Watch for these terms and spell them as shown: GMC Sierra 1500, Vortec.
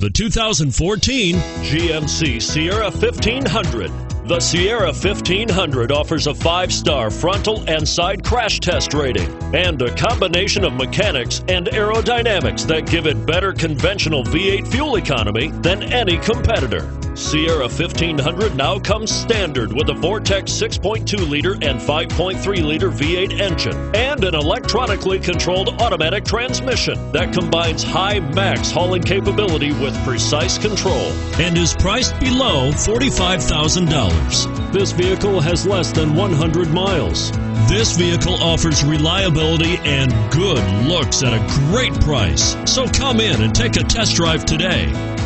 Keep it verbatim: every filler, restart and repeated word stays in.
The two thousand fourteen G M C Sierra fifteen hundred. The Sierra fifteen hundred offers a five-star frontal and side crash test rating and a combination of mechanics and aerodynamics that give it better conventional V eight fuel economy than any competitor. Sierra fifteen hundred now comes standard with a Vortec six point two liter and five point three liter V eight engine and an electronically controlled automatic transmission that combines high max hauling capability with precise control and is priced below forty-five thousand dollars. This vehicle has less than one hundred miles. This vehicle offers reliability and good looks at a great price. So come in and take a test drive today.